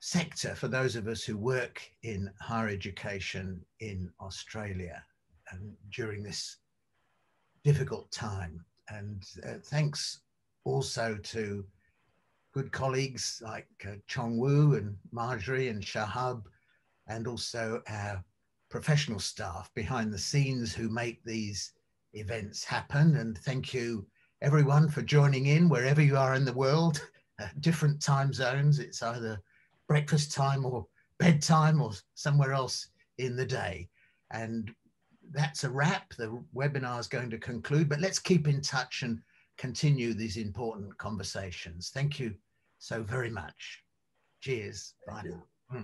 sector for those of us who work in higher education in Australia during this difficult time. And thanks also to good colleagues like Chong Wu and Marjorie and Shahab, and also our professional staff behind the scenes who make these events happen. And thank you everyone for joining in wherever you are in the world, different time zones. It's either breakfast time or bedtime or somewhere else in the day. And that's a wrap. The webinar is going to conclude, but let's keep in touch and continue these important conversations. Thank you so very much. Cheers. Bye now.